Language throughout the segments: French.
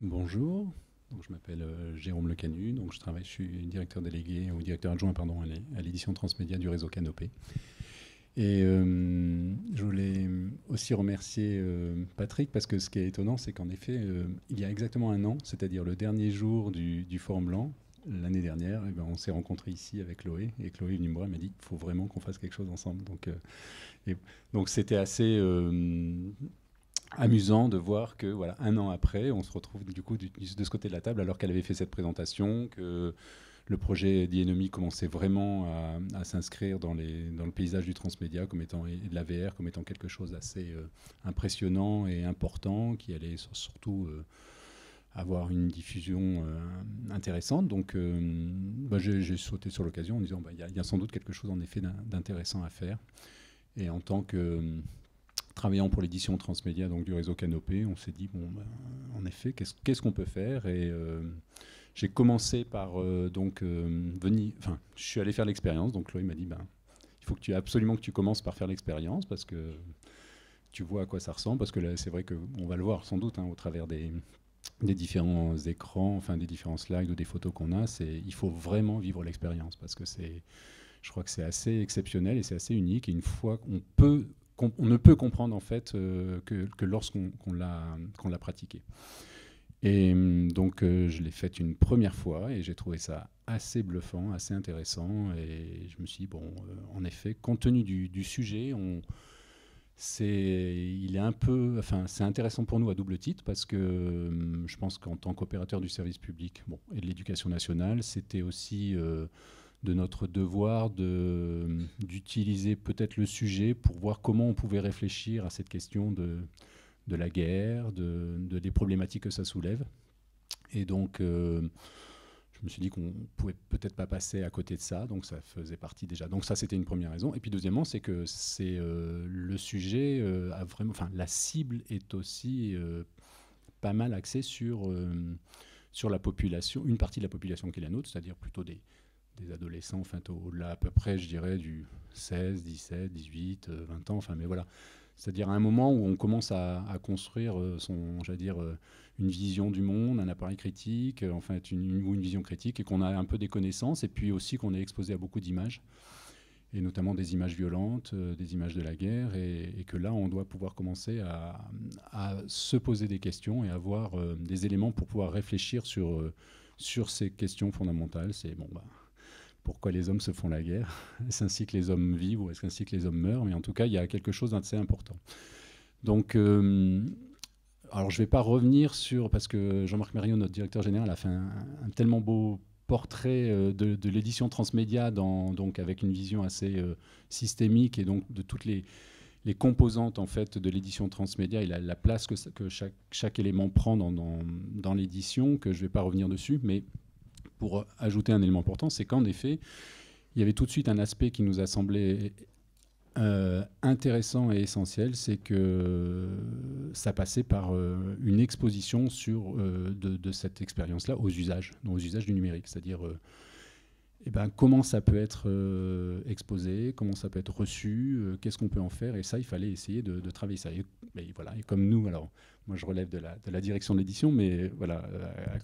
Bonjour, donc, je m'appelle Jérôme Lecanu, donc je travaille, je suis directeur délégué ou directeur adjoint pardon, à l'édition transmédia du réseau Canopé. Et je voulais aussi remercier Patrick parce que ce qui est étonnant, c'est qu'en effet, il y a exactement un an, c'est-à-dire le dernier jour du Forum Blanc, l'année dernière, eh ben, on s'est rencontrés ici avec Chloé, et Chloé est venue me voir et m'a dit qu'il faut vraiment qu'on fasse quelque chose ensemble. Donc c'était assez amusant de voir que voilà, un an après, on se retrouve du coup de ce côté de la table alors qu'elle avait fait cette présentation, que le projet The Enemy commençait vraiment à s'inscrire dans le paysage du transmédia comme étant, et de la VR comme étant quelque chose d'assez impressionnant et important qui allait surtout avoir une diffusion intéressante. Donc j'ai sauté sur l'occasion en disant il y a sans doute quelque chose en effet d'intéressant à faire. Et en tant que travaillant pour l'édition transmédia donc du réseau Canopé, on s'est dit en effet qu'est-ce qu'on peut faire. Et j'ai commencé par je suis allé faire l'expérience. Donc Chloé m'a dit il faut que tu commences par faire l'expérience parce que tu vois à quoi ça ressemble, parce que c'est vrai que on va le voir sans doute au travers des différents écrans, enfin des différents slides ou des photos qu'on a. Il faut vraiment vivre l'expérience parce que je crois que c'est assez exceptionnel et c'est assez unique. Et une fois on ne peut comprendre en fait que lorsqu'on l'a pratiqué. Et donc je l'ai faite une première fois et j'ai trouvé ça assez bluffant, assez intéressant. Et je me suis dit, en effet, compte tenu du sujet, c'est intéressant pour nous à double titre parce que je pense qu'en tant qu'opérateur du service public et de l'éducation nationale, c'était aussi de notre devoir d'utiliser peut-être le sujet pour voir comment on pouvait réfléchir à cette question de la guerre, des problématiques que ça soulève. Et donc, je me suis dit qu'on ne pouvait peut-être pas passer à côté de ça, donc ça faisait partie déjà. Donc ça, c'était une première raison. Et puis deuxièmement, c'est que le sujet a vraiment... Enfin, la cible est aussi pas mal axée sur la population, une partie de la population qui est la nôtre, c'est-à-dire plutôt des adolescents, enfin au-delà à peu près, je dirais, du 16, 17, 18, 20 ans, enfin, mais voilà. C'est-à-dire à un moment où on commence à construire une vision du monde, un appareil critique, enfin, une vision critique, et qu'on a un peu des connaissances, et puis aussi qu'on est exposé à beaucoup d'images, et notamment des images violentes, des images de la guerre, et que là, on doit pouvoir commencer à se poser des questions et avoir des éléments pour pouvoir réfléchir sur ces questions fondamentales. C'est pourquoi les hommes se font la guerre? Est-ce ainsi que les hommes vivent ou est-ce ainsi que les hommes meurent? Mais en tout cas, il y a quelque chose d'assez important. Donc, alors je ne vais pas revenir sur... Parce que Jean-Marc Mériot, notre directeur général, a fait un tellement beau portrait de l'édition transmédia, donc avec une vision assez systémique, et donc de toutes les composantes en fait, de l'édition transmédia et la place que chaque élément prend dans l'édition, que je ne vais pas revenir dessus, mais... Pour ajouter un élément important, c'est qu'en effet, il y avait tout de suite un aspect qui nous a semblé intéressant et essentiel, c'est que ça passait par une exposition de cette expérience-là aux usages du numérique. C'est-à-dire comment ça peut être exposé, comment ça peut être reçu, qu'est-ce qu'on peut en faire. Et ça, il fallait essayer de travailler ça. Et voilà, et comme nous, alors moi je relève de la direction de l'édition, mais voilà,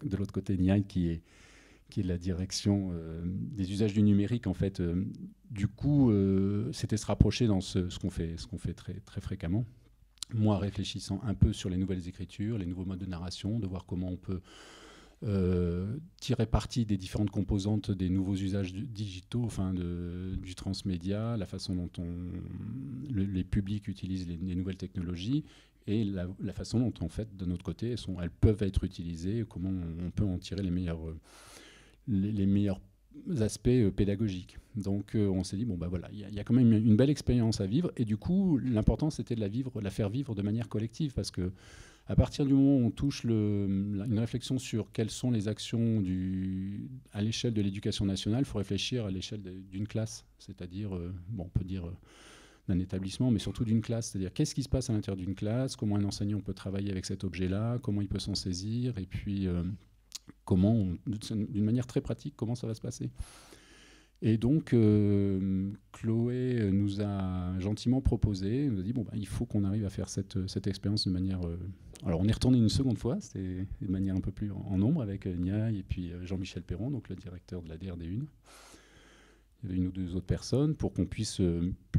de l'autre côté, Ny Aina qui est la direction des usages du numérique, en fait. Du coup, c'était se rapprocher dans ce qu'on fait très, très fréquemment. Moi, réfléchissant un peu sur les nouvelles écritures, les nouveaux modes de narration, de voir comment on peut tirer parti des différentes composantes des nouveaux usages digitaux, enfin du transmédia, la façon dont les publics utilisent les nouvelles technologies, et la façon dont, en fait, de notre côté, elles peuvent être utilisées, comment on peut en tirer les meilleurs aspects pédagogiques. Donc on s'est dit, voilà, il y a quand même une belle expérience à vivre, et du coup, l'important, c'était de la faire vivre de manière collective, parce que à partir du moment où on touche une réflexion sur quelles sont les actions à l'échelle de l'éducation nationale, il faut réfléchir à l'échelle d'une classe, c'est-à-dire, on peut dire... d'un établissement, mais surtout d'une classe. C'est-à-dire, qu'est-ce qui se passe à l'intérieur d'une classe, comment un enseignant peut travailler avec cet objet-là, comment il peut s'en saisir, et puis d'une manière très pratique, comment ça va se passer. Et donc, Chloé nous a gentiment proposé, nous a dit, il faut qu'on arrive à faire cette expérience de manière Alors on est retourné une seconde fois, c'était de manière un peu plus en nombre, avec Niaï et puis Jean-Michel Perron, donc le directeur de la DRD1. Il y avait une ou deux autres personnes pour qu'on puisse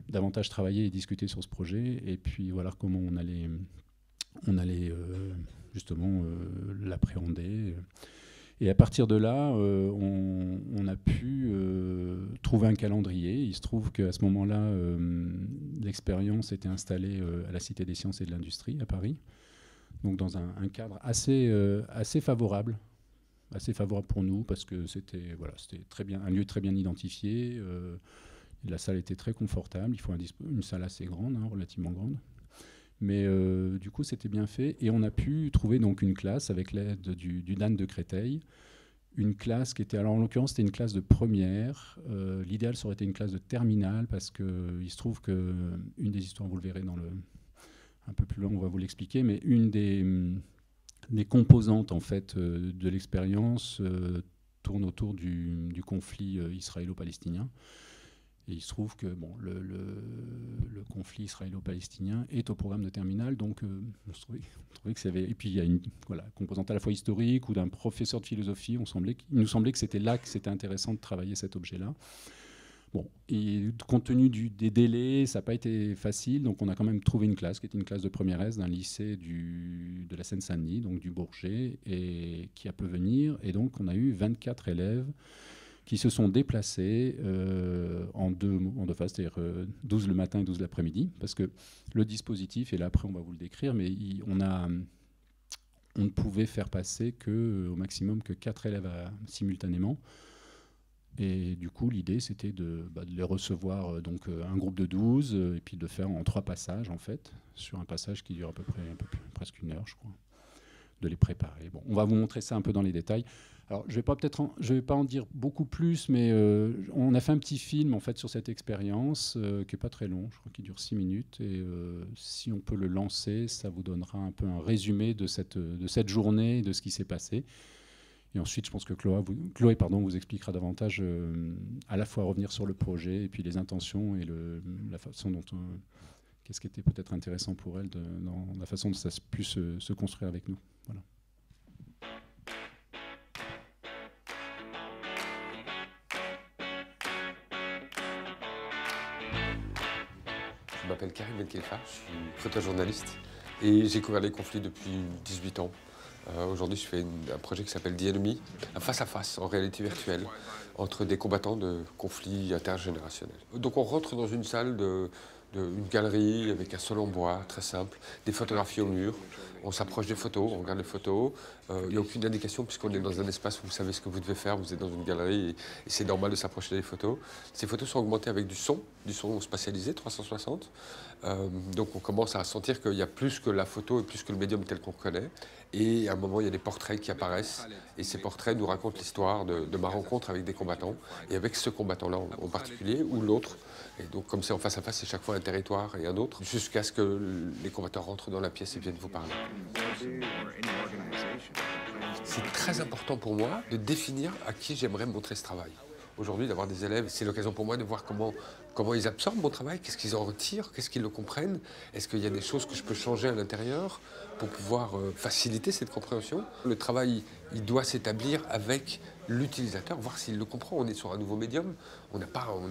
davantage travailler et discuter sur ce projet. Et puis voilà comment on allait justement l'appréhender. Et à partir de là, on a pu trouver un calendrier. Il se trouve qu'à ce moment-là, l'expérience était installée à la Cité des sciences et de l'industrie à Paris, donc dans un cadre assez favorable pour nous, parce que c'était voilà, un lieu très bien identifié. La salle était très confortable. Il faut une salle assez grande, hein, relativement grande. Mais du coup, c'était bien fait. Et on a pu trouver donc une classe avec l'aide du Dan de Créteil. Une classe qui était... Alors, en l'occurrence, c'était une classe de première. L'idéal, ça aurait été une classe de terminale, parce qu'il se trouve qu'une des histoires, vous le verrez dans le... Un peu plus loin, on va vous l'expliquer. Mais une des composantes, en fait, de l'expérience tourne autour du conflit israélo-palestinien. Et il se trouve que bon, le conflit israélo-palestinien est au programme de terminale, donc on trouvait que ça avait... Et puis il y a une composante à la fois historique ou d'un professeur de philosophie, il nous semblait que c'était là que c'était intéressant de travailler cet objet-là. Bon, et compte tenu des délais, ça n'a pas été facile, donc on a quand même trouvé une classe qui était une classe de première S d'un lycée de la Seine-Saint-Denis, donc du Bourget, et qui a pu venir, et donc on a eu 24 élèves qui se sont déplacés en deux phases, c'est-à-dire 12 le matin et 12 l'après-midi, parce que le dispositif, et là après on va vous le décrire, mais on ne pouvait faire passer au maximum que 4 élèves simultanément. Et du coup, l'idée, c'était de les recevoir, donc un groupe de 12, et puis de faire en 3 passages, en fait, sur un passage qui dure à peu près presque 1 heure, je crois, de les préparer. Bon, on va vous montrer ça un peu dans les détails. Alors, je ne vais pas en dire beaucoup plus, mais on a fait un petit film en fait sur cette expérience qui n'est pas très long, je crois qu'il dure 6 minutes. Et si on peut le lancer, ça vous donnera un peu un résumé de cette journée, de ce qui s'est passé. Et ensuite, je pense que Chloé, vous expliquera davantage à la fois revenir sur le projet et puis les intentions et la façon dont qu'est-ce qui était peut-être intéressant pour elle dans la façon dont ça a pu se construire avec nous. Voilà. Je m'appelle Karim Ben Khelifa, je suis photojournaliste et j'ai couvert les conflits depuis 18 ans. Aujourd'hui, je fais un projet qui s'appelle The Enemy, un face-à-face en réalité virtuelle entre des combattants de conflits intergénérationnels. Donc on rentre dans une salle une galerie avec un sol en bois, très simple, des photographies au mur, on s'approche des photos, on regarde les photos, il n'y a aucune indication puisqu'on est dans un espace où vous savez ce que vous devez faire, vous êtes dans une galerie et c'est normal de s'approcher des photos. Ces photos sont augmentées avec du son spatialisé, 360, donc on commence à sentir qu'il y a plus que la photo et plus que le médium tel qu'on connaît, et à un moment il y a des portraits qui apparaissent, et ces portraits nous racontent l'histoire de ma rencontre avec des combattants, et avec ce combattant-là en particulier, ou l'autre, et donc comme c'est en face à face, c'est chaque fois un territoire et un autre, jusqu'à ce que les combattants rentrent dans la pièce et viennent vous parler. C'est très important pour moi de définir à qui j'aimerais montrer ce travail. Aujourd'hui, d'avoir des élèves, c'est l'occasion pour moi de voir comment ils absorbent mon travail, qu'est-ce qu'ils en retirent, qu'est-ce qu'ils le comprennent, est-ce qu'il y a des choses que je peux changer à l'intérieur pour pouvoir faciliter cette compréhension. Le travail, il doit s'établir avec l'utilisateur, voir s'il le comprend. On est sur un nouveau médium, on n'a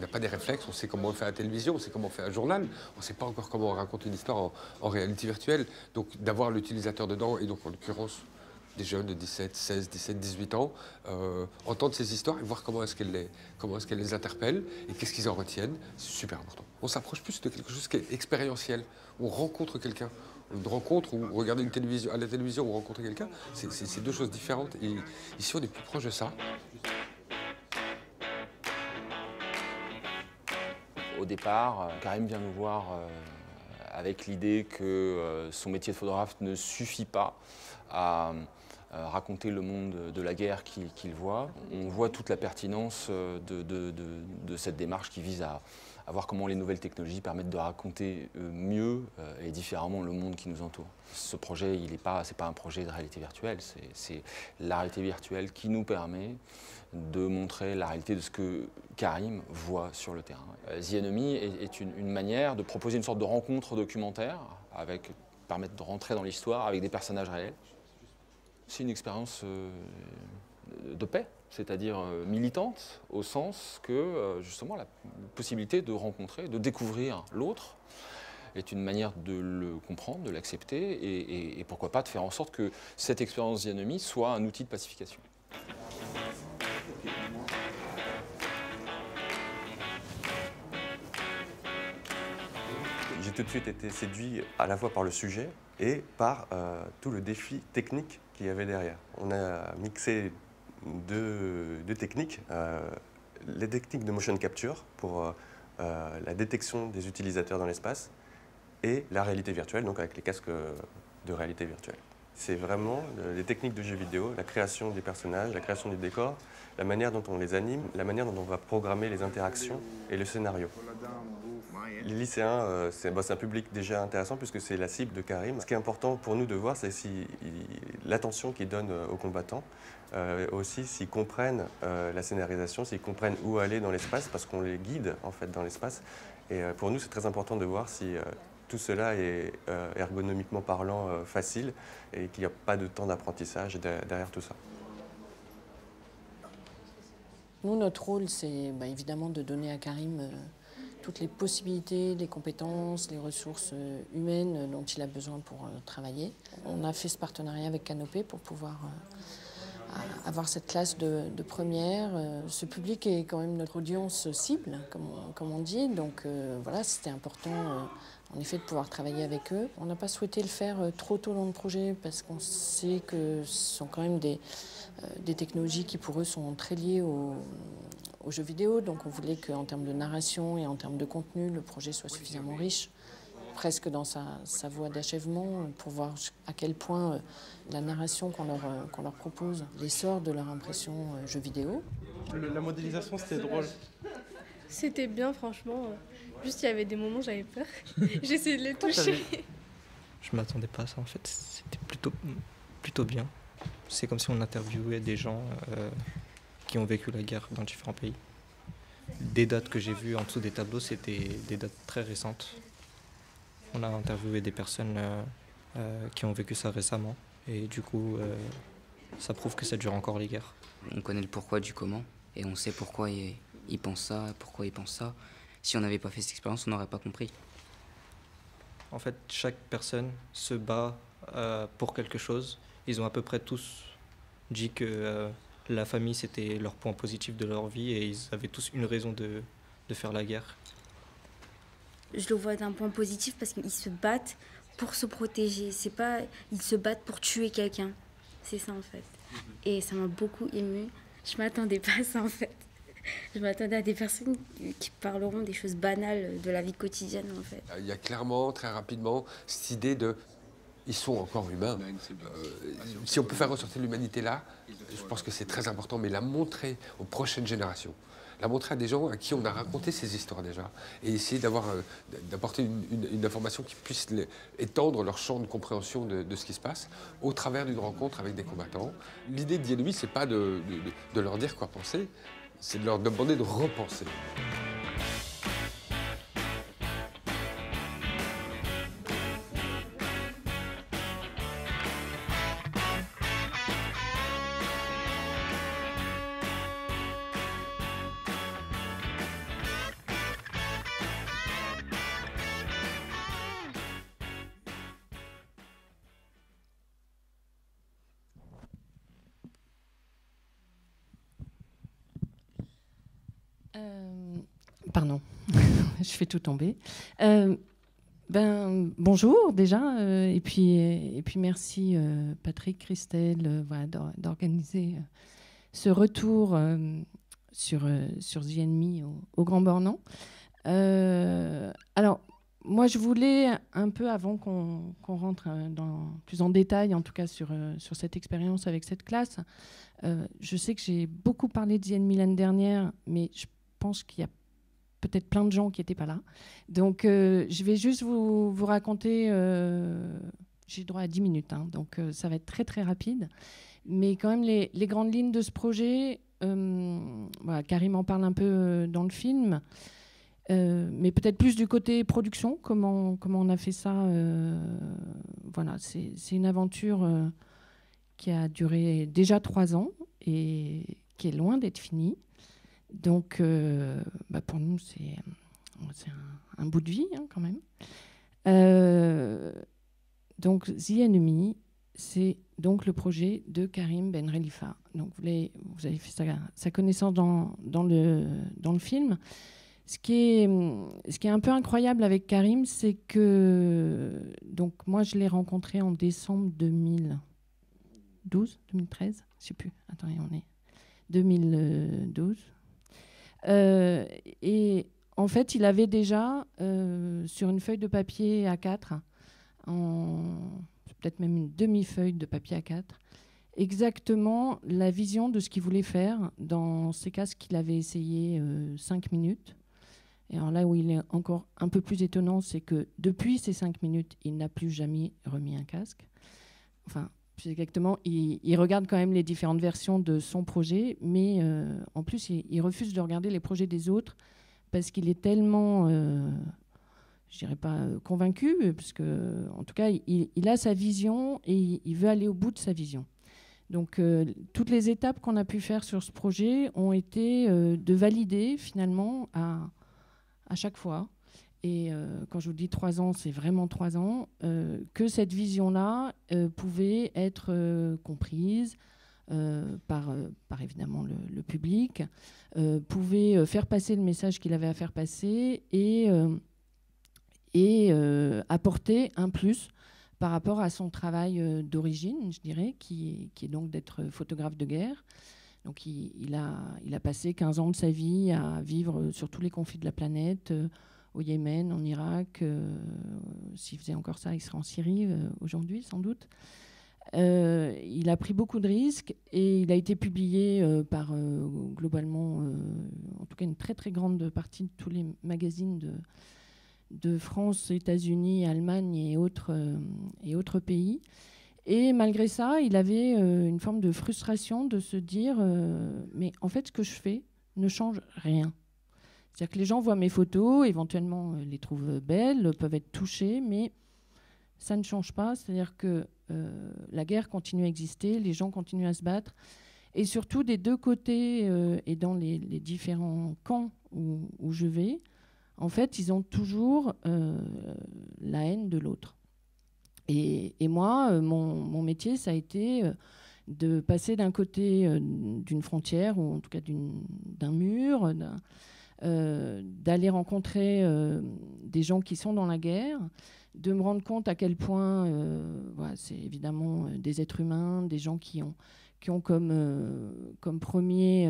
pas des réflexes, on sait comment on fait à la télévision, on sait comment on fait un journal, on ne sait pas encore comment on raconte une histoire en réalité virtuelle. Donc d'avoir l'utilisateur dedans, et donc en l'occurrence, des jeunes de 17, 16, 17, 18 ans, entendre ces histoires et voir comment est-ce qu'elles les interpellent et qu'est-ce qu'ils en retiennent, c'est super important. On s'approche plus de quelque chose qui est expérientiel, on rencontre quelqu'un. Une rencontre ou regarder à la télévision ou rencontrer quelqu'un, c'est 2 choses différentes et ici on est plus proche de ça. Au départ, Karim vient nous voir avec l'idée que son métier de photographe ne suffit pas à raconter le monde de la guerre qu'il voit. On voit toute la pertinence de cette démarche qui vise à voir comment les nouvelles technologies permettent de raconter mieux et différemment le monde qui nous entoure. Ce projet, c'est pas un projet de réalité virtuelle, c'est la réalité virtuelle qui nous permet de montrer la réalité de ce que Karim voit sur le terrain. The Enemy est une manière de proposer une sorte de rencontre documentaire avec permettent de rentrer dans l'histoire avec des personnages réels. C'est une expérience de paix, c'est-à-dire militante, au sens que, justement, la possibilité de rencontrer, de découvrir l'autre est une manière de le comprendre, de l'accepter, et pourquoi pas de faire en sorte que cette expérience d'Yannomi soit un outil de pacification. J'ai tout de suite été séduit à la fois par le sujet et par tout le défi technique qu'il y avait derrière. On a mixé deux techniques, les techniques de motion capture pour la détection des utilisateurs dans l'espace et la réalité virtuelle, donc avec les casques de réalité virtuelle. C'est vraiment les techniques de jeux vidéo, la création des personnages, la création du décor, la manière dont on les anime, la manière dont on va programmer les interactions et le scénario. Les lycéens, c'est un public déjà intéressant puisque c'est la cible de Karim. Ce qui est important pour nous de voir, c'est si l'attention qu'ils donnent aux combattants, aussi s'ils comprennent la scénarisation, s'ils comprennent où aller dans l'espace, parce qu'on les guide en fait dans l'espace. Et pour nous, c'est très important de voir si tout cela est ergonomiquement parlant facile et qu'il n'y a pas de temps d'apprentissage derrière tout ça. Nous, notre rôle, c'est évidemment de donner à Karim toutes les possibilités, les compétences, les ressources humaines dont il a besoin pour travailler. On a fait ce partenariat avec Canopé pour pouvoir avoir cette classe de première. Ce public est quand même notre audience cible, comme on dit. Donc voilà, c'était important en effet de pouvoir travailler avec eux. On n'a pas souhaité le faire trop tôt dans le projet parce qu'on sait que ce sont quand même des technologies qui pour eux sont très liées aux jeux vidéo, donc on voulait qu'en termes de narration et en termes de contenu, le projet soit suffisamment riche, presque dans sa voie d'achèvement, pour voir à quel point la narration qu'on leur propose l'essor de leur impression jeu vidéo. La modélisation, c'était drôle. C'était bien, franchement. Juste, il y avait des moments où j'avais peur. J'essayais de les toucher. Je m'attendais pas à ça, en fait. C'était plutôt bien. C'est comme si on interviewait des gens qui ont vécu la guerre dans différents pays. Des dates que j'ai vues en dessous des tableaux, c'était des dates très récentes. On a interviewé des personnes qui ont vécu ça récemment. Et du coup, ça prouve que ça dure encore les guerres. On connaît le pourquoi du comment, et on sait pourquoi ils pensent ça, pourquoi ils pensent ça. Si on n'avait pas fait cette expérience, on n'aurait pas compris. En fait, chaque personne se bat pour quelque chose. Ils ont à peu près tous dit que la famille, c'était leur point positif de leur vie et ils avaient tous une raison de faire la guerre. Je le vois d'un point positif parce qu'ils se battent pour se protéger. C'est pas ils se battent pour tuer quelqu'un. C'est ça en fait. Et ça m'a beaucoup émue. Je m'attendais pas à ça en fait. Je m'attendais à des personnes qui parleront des choses banales de la vie quotidienne en fait. Il y a clairement, très rapidement, cette idée de... Ils sont encore humains. Si on peut faire ressortir l'humanité là, je pense que c'est très important, mais la montrer aux prochaines générations, la montrer à des gens à qui on a raconté ces histoires déjà, et essayer d'apporter une information qui puisse étendre leur champ de compréhension de ce qui se passe au travers d'une rencontre avec des combattants. L'idée de Yannomi, c'est pas de leur dire quoi penser, c'est de leur demander de repenser. Pardon, je fais tout tomber. Bonjour déjà, et puis merci Patrick, Christelle, voilà, d'organiser ce retour sur The Enemy au Grand Bornand. Alors, moi je voulais un peu, avant qu'on rentre plus en détail, en tout cas sur cette expérience avec cette classe, je sais que j'ai beaucoup parlé de The Enemy l'année dernière, mais je pense qu'il y a peut-être plein de gens qui n'étaient pas là. Donc, je vais juste vous raconter... j'ai droit à 10 minutes, hein, donc ça va être très, très rapide. Mais quand même, les grandes lignes de ce projet, voilà, Karim en parle un peu dans le film. mais peut-être plus du côté production, comment on a fait ça. Voilà, c'est une aventure qui a duré déjà 3 ans et qui est loin d'être finie. Donc, pour nous, c'est un bout de vie, hein, quand même. Donc, The Enemy, c'est donc le projet de Karim Ben Khelifa. Donc, vous avez fait sa connaissance dans le film. Ce qui est un peu incroyable avec Karim, c'est que... Donc, moi, je l'ai rencontré en décembre 2012, 2013, je ne sais plus. Attendez, on est... 2012. Et en fait, il avait déjà, sur une feuille de papier A4, peut-être même une demi-feuille de papier A4, exactement la vision de ce qu'il voulait faire dans ces casques qu'il avait essayé 5 minutes. Et alors là où il est encore un peu plus étonnant, c'est que depuis ces 5 minutes, il n'a plus jamais remis un casque. Enfin, plus exactement, il regarde quand même les différentes versions de son projet, mais en plus, il refuse de regarder les projets des autres parce qu'il est tellement, je dirais pas convaincu, parce que, en tout cas, il a sa vision et il veut aller au bout de sa vision. Donc, toutes les étapes qu'on a pu faire sur ce projet ont été de valider, finalement, à chaque fois. Et quand je vous dis 3 ans, c'est vraiment 3 ans, que cette vision-là pouvait être comprise par évidemment le public, pouvait faire passer le message qu'il avait à faire passer et apporter un plus par rapport à son travail d'origine, je dirais, qui est donc d'être photographe de guerre. Donc il a passé 15 ans de sa vie à vivre sur tous les conflits de la planète, au Yémen, en Irak, s'il faisait encore ça, il serait en Syrie aujourd'hui, sans doute. Il a pris beaucoup de risques et il a été publié par, globalement, en tout cas une très très grande partie de tous les magazines de France, États-Unis, Allemagne et autres pays. Et malgré ça, il avait une forme de frustration de se dire « mais en fait, ce que je fais ne change rien ». C'est-à-dire que les gens voient mes photos, éventuellement les trouvent belles, peuvent être touchés, mais ça ne change pas. C'est-à-dire que la guerre continue à exister, les gens continuent à se battre. Et surtout, des deux côtés et dans les différents camps où je vais, en fait, ils ont toujours la haine de l'autre. Et moi, mon métier, ça a été... de passer d'un côté d'une frontière, ou en tout cas d'un mur, d'aller rencontrer des gens qui sont dans la guerre, de me rendre compte à quel point voilà, c'est évidemment des êtres humains, des gens qui ont comme premier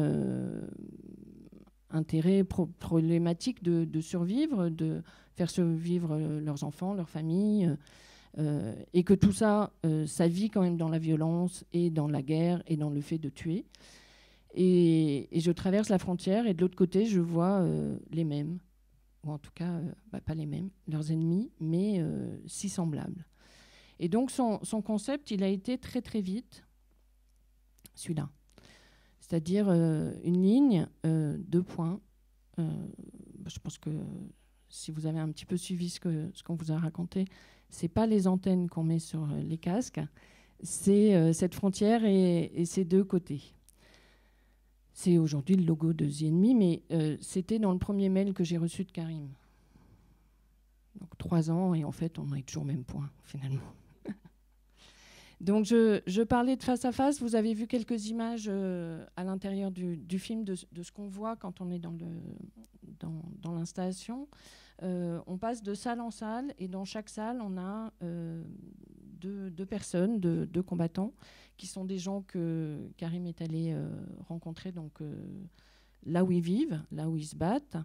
intérêt problématique de survivre, de faire survivre leurs enfants, leurs familles, et que tout ça, ça vit quand même dans la violence et dans la guerre et dans le fait de tuer. Et je traverse la frontière et de l'autre côté, je vois les mêmes, ou en tout cas, pas les mêmes, leurs ennemis, mais si semblables. Et donc son concept, il a été très très vite celui-là. C'est-à-dire une ligne, 2 points. Je pense que si vous avez un petit peu suivi ce qu'on vous a raconté, c'est pas les antennes qu'on met sur les casques, c'est cette frontière et ses deux côtés. C'est aujourd'hui le logo de The Enemy, mais c'était dans le premier mail que j'ai reçu de Karim. Donc 3 ans, et en fait, on est toujours au même point, finalement. Donc je parlais de face à face. Vous avez vu quelques images à l'intérieur du film de ce qu'on voit quand on est dans l'installation. On passe de salle en salle et dans chaque salle, on a deux personnes, deux combattants, qui sont des gens que Karim est allé rencontrer donc, là où ils vivent, là où ils se battent.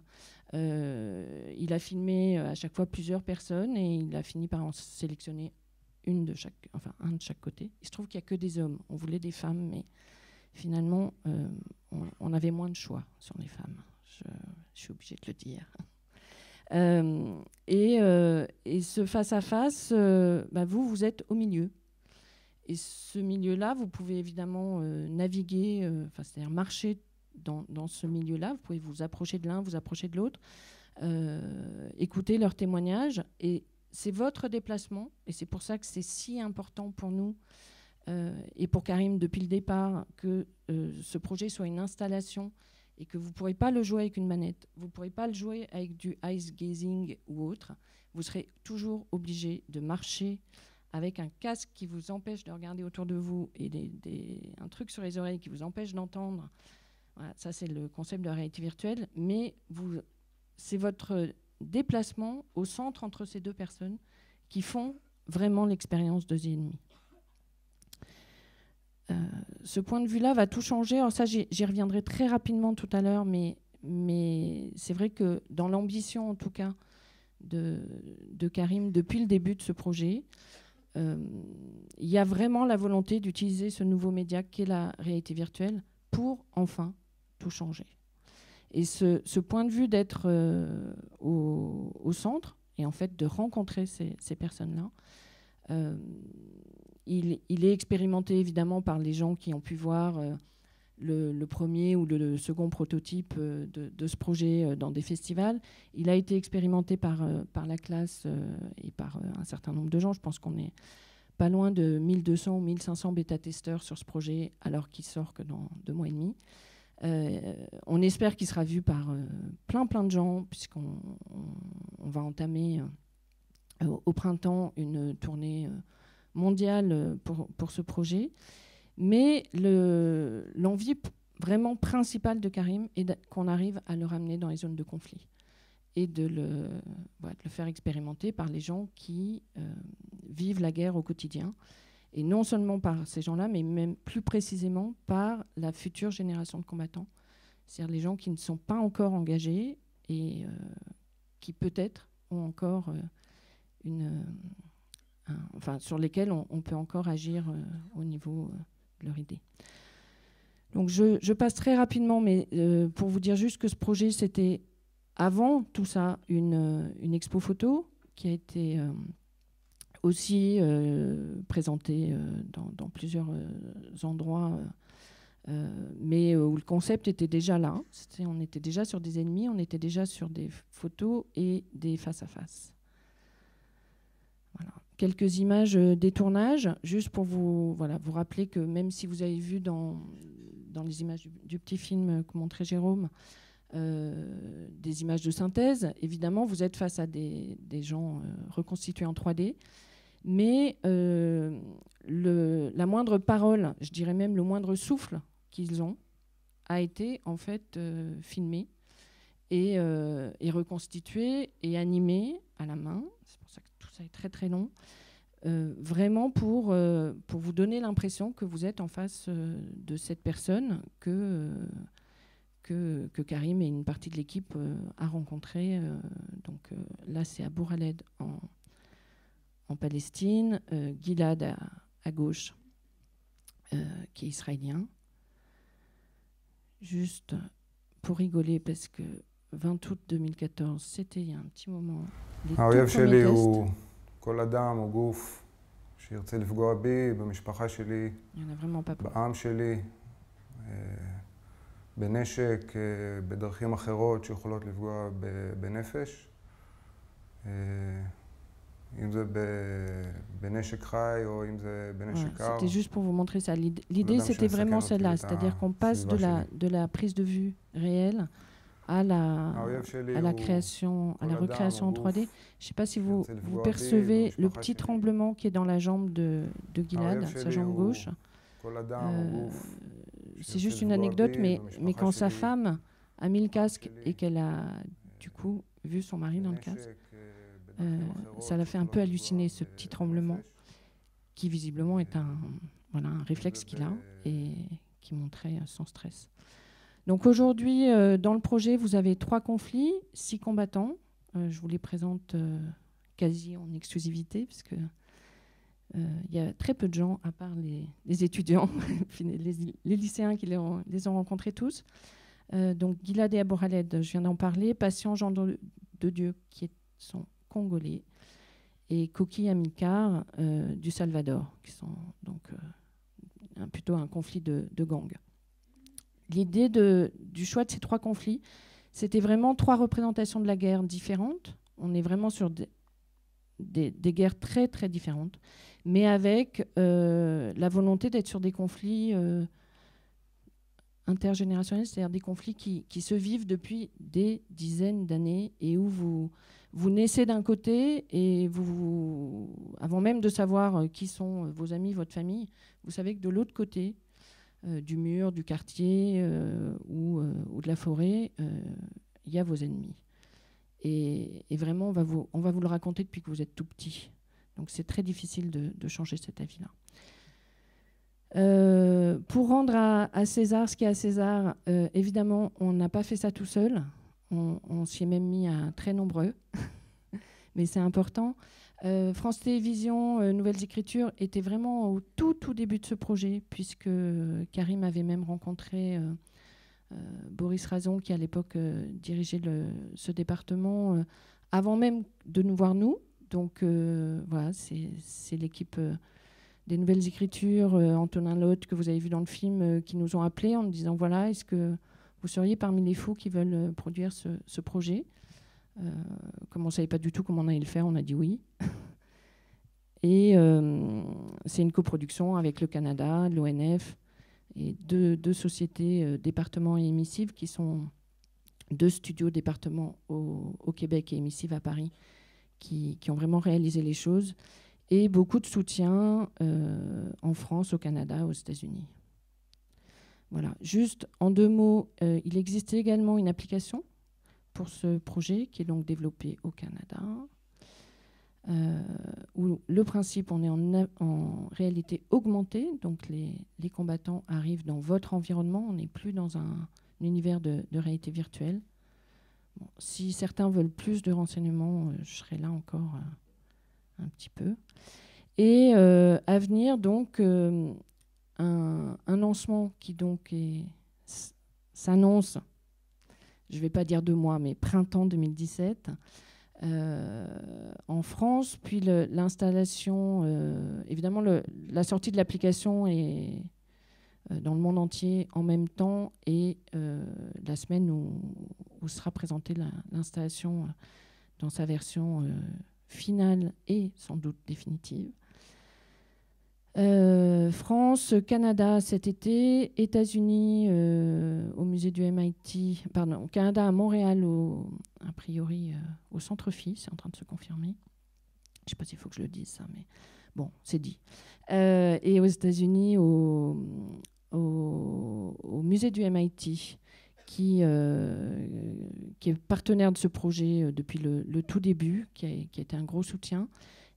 Il a filmé à chaque fois plusieurs personnes et il a fini par en sélectionner un de chaque côté. Il se trouve qu'il n'y a que des hommes. On voulait des femmes, mais finalement, on avait moins de choix sur les femmes. Je suis obligée de le dire. Et ce face-à-face, vous êtes au milieu. Et ce milieu-là, vous pouvez évidemment naviguer, c'est-à-dire marcher dans ce milieu-là. Vous pouvez vous approcher de l'un, vous approcher de l'autre. écouter leurs témoignages. Et c'est votre déplacement, et c'est pour ça que c'est si important pour nous et pour Karim depuis le départ, que ce projet soit une installation et que vous ne pourrez pas le jouer avec une manette, vous ne pourrez pas le jouer avec du ice gazing ou autre, vous serez toujours obligé de marcher avec un casque qui vous empêche de regarder autour de vous et un truc sur les oreilles qui vous empêche d'entendre. Voilà, ça, c'est le concept de la réalité virtuelle. Mais c'est votre déplacement au centre entre ces deux personnes qui font vraiment l'expérience de The Enemy. Ce point de vue-là va tout changer. Alors ça, j'y reviendrai très rapidement tout à l'heure, mais c'est vrai que dans l'ambition, en tout cas, de Karim depuis le début de ce projet, il y a vraiment la volonté d'utiliser ce nouveau média qu'est la réalité virtuelle pour enfin tout changer. Et ce point de vue d'être au centre et en fait de rencontrer ces personnes-là, il est expérimenté évidemment par les gens qui ont pu voir le premier ou le second prototype de ce projet dans des festivals. Il a été expérimenté par la classe et par un certain nombre de gens. Je pense qu'on est pas loin de 1200 ou 1500 bêta-testeurs sur ce projet, alors qu'il sort que dans 2 mois et demi. On espère qu'il sera vu par plein de gens, puisqu'on va entamer au printemps une tournée mondiale pour ce projet. Mais l'envie vraiment principale de Karim est qu'on arrive à le ramener dans les zones de conflit et de le faire expérimenter par les gens qui vivent la guerre au quotidien. Et non seulement par ces gens-là, mais même plus précisément par la future génération de combattants, c'est-à-dire les gens qui ne sont pas encore engagés et qui peut-être ont encore sur lesquels on peut encore agir au niveau... leur idée. Donc je passe très rapidement, mais pour vous dire juste que ce projet, c'était avant tout ça une expo photo qui a été aussi présentée dans plusieurs endroits, mais où le concept était déjà là. On était déjà sur des ennemis, on était déjà sur des photos et des face-à-face. Voilà. Quelques images des tournages, juste pour vous rappeler que même si vous avez vu dans les images du petit film que montrait Jérôme, des images de synthèse, évidemment, vous êtes face à des gens reconstitués en 3D. Mais la moindre parole, je dirais même le moindre souffle qu'ils ont, a été en fait filmé et reconstitué et animé à la main. C'est pour ça que tout ça est très très long, vraiment pour vous donner l'impression que vous êtes en face de cette personne que Karim et une partie de l'équipe a rencontrée. Donc là, c'est Abou Khaled en Palestine, Gilad à gauche, qui est israélien. Juste pour rigoler, parce que 20 août 2014, c'était il y a un petit moment. האויב שלי הוא כל אדם או גוף שירצה לפגוע בי, במשפחה שלי, בעם שלי, בנשק, בדרכים אחרות שיכולות לפגוע בנפש. אם זה בנשק חי או אם זה בנשק קר. C'était juste pour vous montrer ça. L'idée, c'était vraiment celle-là, c'est-à-dire qu'on passe de la prise de vue réelle à la création, à la recréation en 3D. Je ne sais pas si vous percevez le petit tremblement qui est dans la jambe de Gilad, sa jambe gauche. C'est juste une anecdote, mais quand sa femme a mis le casque et qu'elle a du coup vu son mari dans le casque, ça l'a fait un peu halluciner, ce petit tremblement, qui visiblement est un réflexe qu'il a et qui montrait son stress. Donc aujourd'hui, dans le projet, vous avez 3 conflits, 6 combattants. Je vous les présente quasi en exclusivité, parce que y a très peu de gens, à part les étudiants, les lycéens qui les ont rencontrés tous. Donc Gilad et Abou Khaled, je viens d'en parler. Patient Jean de Dieu, qui sont congolais. Et Coqui Amikar du Salvador, qui sont donc plutôt un conflit de gangs. L'idée du choix de ces 3 conflits, C'était vraiment trois représentations de la guerre différentes. On est vraiment sur des guerres très, très différentes, mais avec la volonté d'être sur des conflits intergénérationnels, c'est-à-dire des conflits qui se vivent depuis des dizaines d'années et où vous naissez d'un côté et avant même de savoir qui sont vos amis, votre famille, vous savez que de l'autre côté du mur, du quartier ou de la forêt, il y a vos ennemis. Et vraiment, on va vous le raconter depuis que vous êtes tout petit. Donc c'est très difficile de changer cet avis-là. Pour rendre à César ce qui est à César, évidemment, on n'a pas fait ça tout seul. On s'y est même mis à très nombreux. Mais c'est important. France Télévisions, Nouvelles Écritures, était vraiment au tout début de ce projet, puisque Karim avait même rencontré... Boris Razon, qui à l'époque dirigeait ce département, avant même de nous voir nous. Donc voilà, c'est l'équipe des Nouvelles Écritures, Antonin Lotte, que vous avez vu dans le film, qui nous ont appelés en nous disant, voilà, est-ce que vous seriez parmi les fous qui veulent produire ce projet? Comme on ne savait pas du tout comment on allait le faire, on a dit oui. Et c'est une coproduction avec le Canada, l'ONF, et deux sociétés, Département et Émissive, qui sont deux studios Département au Québec et Émissive à Paris, qui ont vraiment réalisé les choses, et beaucoup de soutien en France, au Canada, aux États-Unis. Voilà. Juste en deux mots, il existe également une application pour ce projet qui est donc développée au Canada, où le principe, on est en réalité augmentée, donc les combattants arrivent dans votre environnement, on n'est plus dans un univers de réalité virtuelle. Bon, si certains veulent plus de renseignements, je serai là encore un petit peu. Et à venir, donc, un lancement qui donc s'annonce, je ne vais pas dire 2 mois, mais printemps 2017, en France, puis l'installation, évidemment la sortie de l'application est dans le monde entier en même temps, et la semaine où sera présentée l'installation dans sa version finale et sans doute définitive. France, Canada cet été, États-Unis au musée du MIT, pardon, Canada à Montréal, a priori au Centre Phi, c'est en train de se confirmer. Je ne sais pas s'il faut que je le dise ça, mais bon, c'est dit. Et aux États-Unis, au musée du MIT, qui est partenaire de ce projet depuis le tout début, qui a été un gros soutien,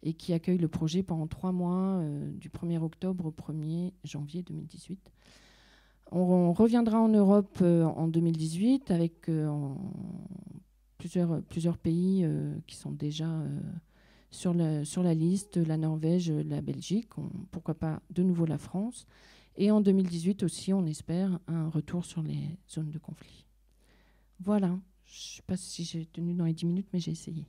et qui accueille le projet pendant 3 mois, du 1er octobre au 1er janvier 2018. On reviendra en Europe en 2018 avec plusieurs pays qui sont déjà sur la liste, la Norvège, la Belgique, pourquoi pas de nouveau la France. Et en 2018 aussi, on espère un retour sur les zones de conflit. Voilà, je ne sais pas si j'ai tenu dans les 10 minutes, mais j'ai essayé.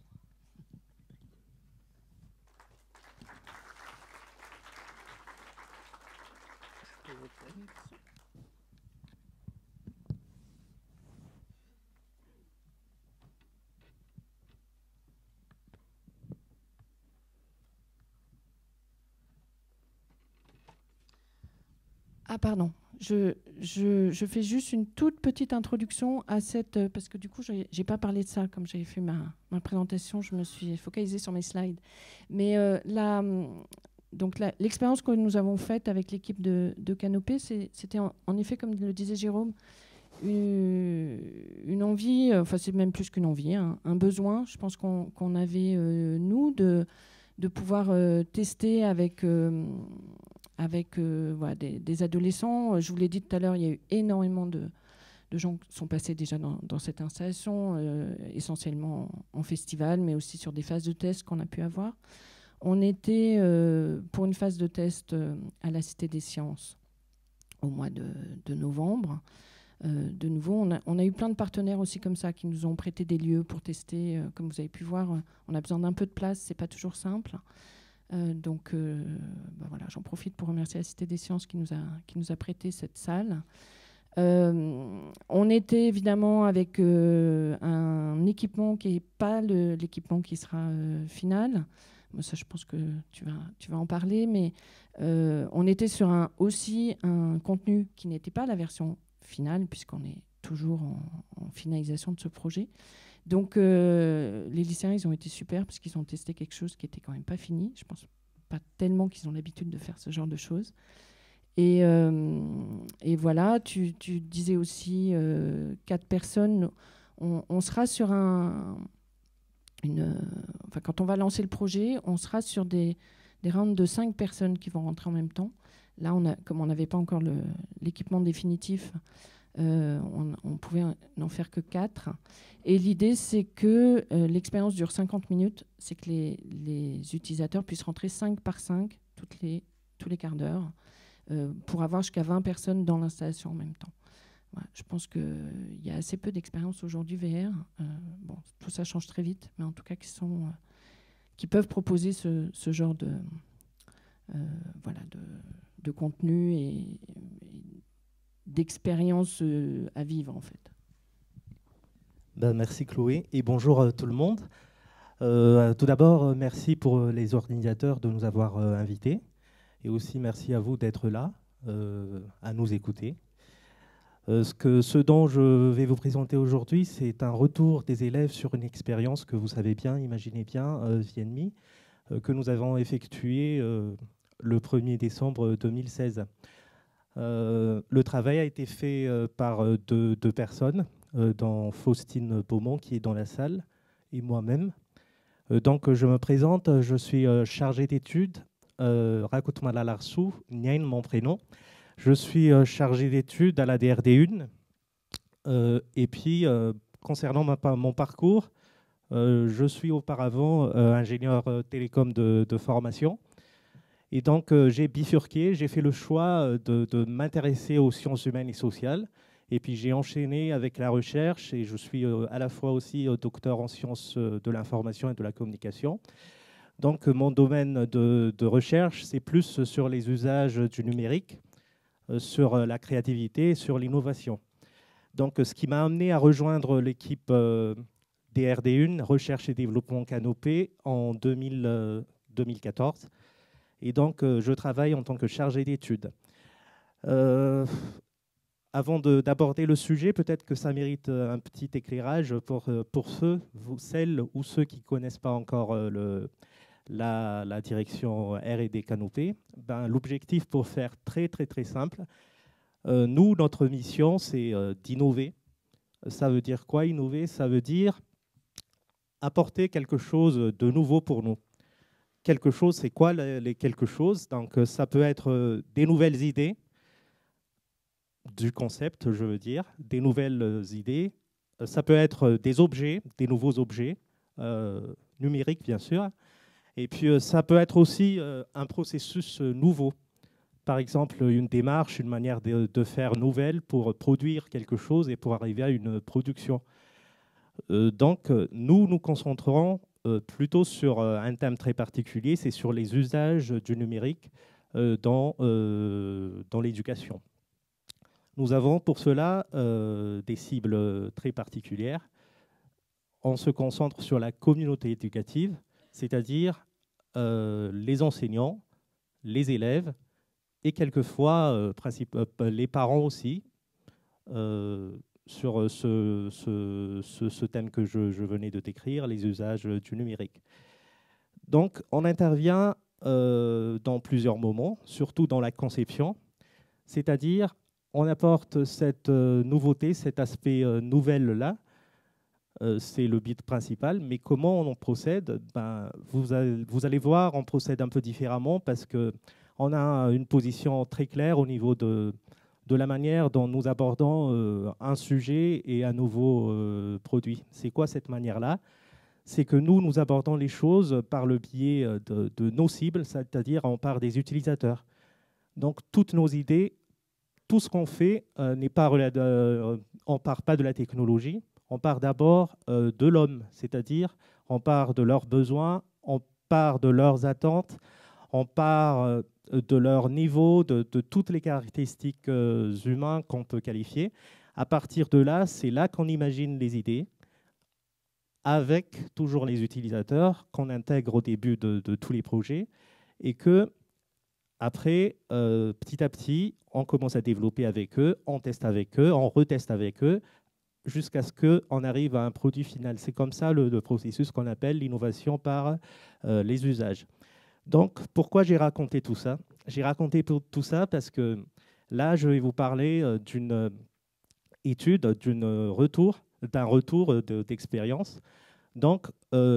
Ah pardon, je fais juste une toute petite introduction à cette... Parce que du coup, je n'ai pas parlé de ça, comme j'avais fait ma présentation, je me suis focalisée sur mes slides. Mais l'expérience que nous avons faite avec l'équipe de Canopé, c'était en effet, comme le disait Jérôme, une envie, enfin c'est même plus qu'une envie, hein, un besoin, je pense qu'on avait, nous, de pouvoir tester avec... voilà, des adolescents. Je vous l'ai dit tout à l'heure, il y a eu énormément de gens qui sont passés déjà dans cette installation, essentiellement en festival, mais aussi sur des phases de test qu'on a pu avoir. On était pour une phase de test à la Cité des sciences au mois de novembre. De nouveau, on a eu plein de partenaires aussi comme ça qui nous ont prêté des lieux pour tester. Comme vous avez pu voir, on a besoin d'un peu de place, c'est pas toujours simple. Donc, voilà, j'en profite pour remercier la Cité des sciences qui nous a prêté cette salle. On était évidemment avec un équipement qui n'est pas l'équipement qui sera final. Ça, je pense que tu vas en parler, mais on était sur aussi un contenu qui n'était pas la version finale, puisqu'on est toujours en finalisation de ce projet. Donc, les lycéens, ils ont été super, parce qu'ils ont testé quelque chose qui n'était quand même pas fini. Je pense pas tellement qu'ils ont l'habitude de faire ce genre de choses. Et voilà, tu disais aussi 4 personnes. On sera sur enfin, quand on va lancer le projet, on sera sur des rounds de 5 personnes qui vont rentrer en même temps. Là, comme on n'avait pas encore l'équipement définitif, on pouvait n'en faire que 4. Et l'idée, c'est que l'expérience dure 50 minutes. C'est que les utilisateurs puissent rentrer 5 par 5 tous les quarts d'heure pour avoir jusqu'à 20 personnes dans l'installation en même temps. Voilà, je pense qu'il y a assez peu d'expériences aujourd'hui VR. Bon, tout ça change très vite, mais en tout cas qui peuvent proposer ce genre de contenu et d'expérience à vivre en fait. Ben, merci Chloé et bonjour tout le monde. Tout d'abord, merci pour les organisateurs de nous avoir invités et aussi merci à vous d'être là, à nous écouter. Ce dont je vais vous présenter aujourd'hui, c'est un retour des élèves sur une expérience que vous savez bien, imaginez bien, The Enemy, que nous avons effectuée le 1er décembre 2016. Le travail a été fait par deux personnes, dont Faustine Beaumont, qui est dans la salle, et moi-même. Donc, je me présente, je suis chargé d'études, Rakotomalala Harisoa, Ny Aina, mon prénom. Je suis chargé d'études à la DRDUNE. Et puis, concernant mon parcours, je suis auparavant ingénieur télécom de formation. Et donc, j'ai bifurqué, j'ai fait le choix de m'intéresser aux sciences humaines et sociales. Et puis, j'ai enchaîné avec la recherche. Et je suis à la fois aussi docteur en sciences de l'information et de la communication. Donc, mon domaine de recherche, c'est plus sur les usages du numérique, sur la créativité et sur l'innovation. Donc, ce qui m'a amené à rejoindre l'équipe DRD1, Recherche et Développement Canopé, en 2014. Et donc, je travaille en tant que chargé d'études. Avant d'aborder le sujet, peut-être que ça mérite un petit éclairage pour celles ou ceux qui ne connaissent pas encore la direction R&D Canopé. Ben, l'objectif, pour faire très très très simple, nous, notre mission, c'est d'innover. Ça veut dire quoi, innover? Ça veut dire apporter quelque chose de nouveau pour nous. Quelque chose, c'est quoi les quelque chose? Donc, ça peut être des nouvelles idées, du concept, je veux dire, des nouvelles idées. Ça peut être des objets, des nouveaux objets, numériques, bien sûr. Et puis, ça peut être aussi un processus nouveau. Par exemple, une démarche, une manière de faire nouvelle pour produire quelque chose et pour arriver à une production. Donc, nous nous concentrons plutôt sur un thème très particulier, c'est sur les usages du numérique dans l'éducation. Nous avons pour cela des cibles très particulières. On se concentre sur la communauté éducative, c'est-à-dire les enseignants, les élèves et quelquefois les parents aussi, sur ce thème que je venais de décrire, les usages du numérique. Donc, on intervient dans plusieurs moments, surtout dans la conception, c'est-à-dire on apporte cette nouveauté, cet aspect nouvelle-là, c'est le but principal, mais comment on procède? Ben, vous allez voir, on procède un peu différemment parce qu'on a une position très claire au niveau de la manière dont nous abordons un sujet et un nouveau produit. C'est quoi cette manière-là? C'est que nous abordons les choses par le biais de nos cibles, c'est-à-dire on part des utilisateurs. Donc, toutes nos idées, tout ce qu'on fait, on ne part pas de la technologie. On part d'abord de l'homme, c'est-à-dire on part de leurs besoins, on part de leurs attentes, on part de leur niveau, de toutes les caractéristiques humaines qu'on peut qualifier. À partir de là, c'est là qu'on imagine les idées, avec toujours les utilisateurs qu'on intègre au début de tous les projets, et que après, petit à petit, on commence à développer avec eux, on teste avec eux, on reteste avec eux, jusqu'à ce qu'on arrive à un produit final. C'est comme ça le processus qu'on appelle l'innovation par les usages. Donc, pourquoi j'ai raconté tout ça? J'ai raconté tout ça parce que là, je vais vous parler d'une étude, d'un retour d'expérience. Donc,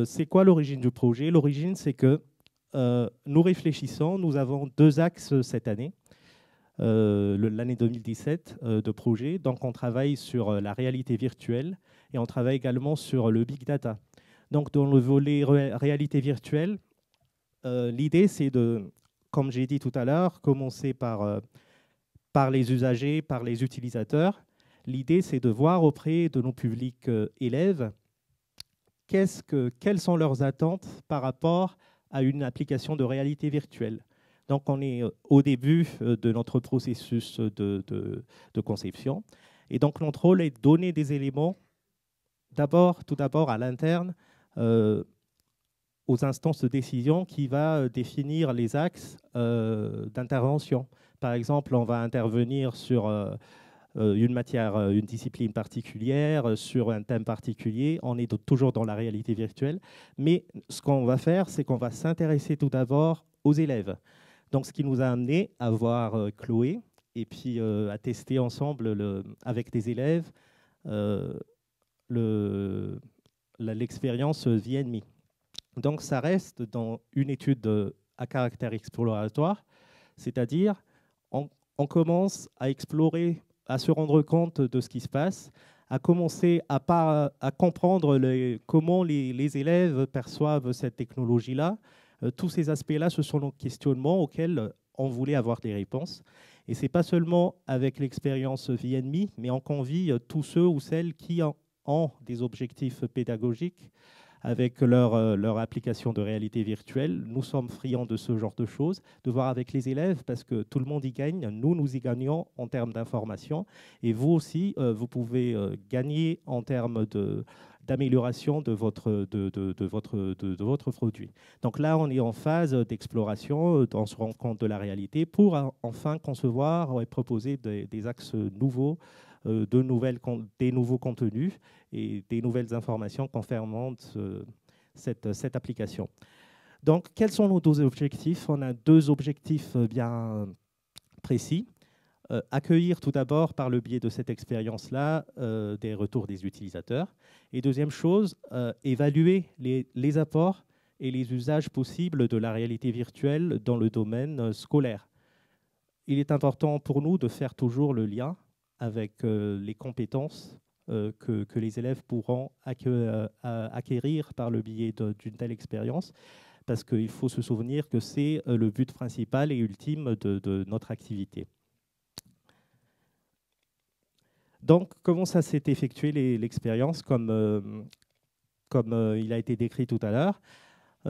c'est quoi l'origine du projet? L'origine, c'est que nous réfléchissons, nous avons deux axes cette année, l'année 2017 de projet. Donc, on travaille sur la réalité virtuelle et on travaille également sur le big data. Donc, dans le volet réalité virtuelle, l'idée, c'est de, comme j'ai dit tout à l'heure, commencer par les usagers, par les utilisateurs. L'idée, c'est de voir auprès de nos publics élèves quelles sont leurs attentes par rapport à une application de réalité virtuelle. Donc, on est au début de notre processus de conception. Et donc, notre rôle est de donner des éléments, tout d'abord à l'interne, aux instances de décision qui va définir les axes d'intervention. Par exemple, on va intervenir sur une matière, une discipline particulière, sur un thème particulier. On est toujours dans la réalité virtuelle. Mais ce qu'on va faire, c'est qu'on va s'intéresser tout d'abord aux élèves. Donc, ce qui nous a amené à voir Chloé et puis à tester ensemble avec des élèves l'expérience Vie Ennemie. Donc, ça reste dans une étude à caractère exploratoire, c'est-à-dire on commence à explorer, à se rendre compte de ce qui se passe, à commencer à comprendre comment les élèves perçoivent cette technologie-là. Tous ces aspects-là, ce sont nos questionnements auxquels on voulait avoir des réponses. Et ce n'est pas seulement avec l'expérience Vie Ennemie, mais on convie tous ceux ou celles qui ont des objectifs pédagogiques avec leur application de réalité virtuelle. Nous sommes friands de ce genre de choses, de voir avec les élèves, parce que tout le monde y gagne. Nous y gagnons en termes d'information. Et vous aussi, vous pouvez gagner en termes d'amélioration de votre produit. Donc là, on est en phase d'exploration, on se rend compte de la réalité pour enfin concevoir et proposer des axes nouveaux, des nouveaux contenus et des nouvelles informations concernant cette application. Donc, quels sont nos deux objectifs? On a deux objectifs bien précis. Accueillir tout d'abord, par le biais de cette expérience-là, des retours des utilisateurs. Et deuxième chose, évaluer les apports et les usages possibles de la réalité virtuelle dans le domaine scolaire. Il est important pour nous de faire toujours le lien avec les compétences que les élèves pourront acquérir par le biais d'une telle expérience, parce qu'il faut se souvenir que c'est le but principal et ultime de notre activité. Donc, comment ça s'est effectué l'expérience, comme il a été décrit tout à l'heure?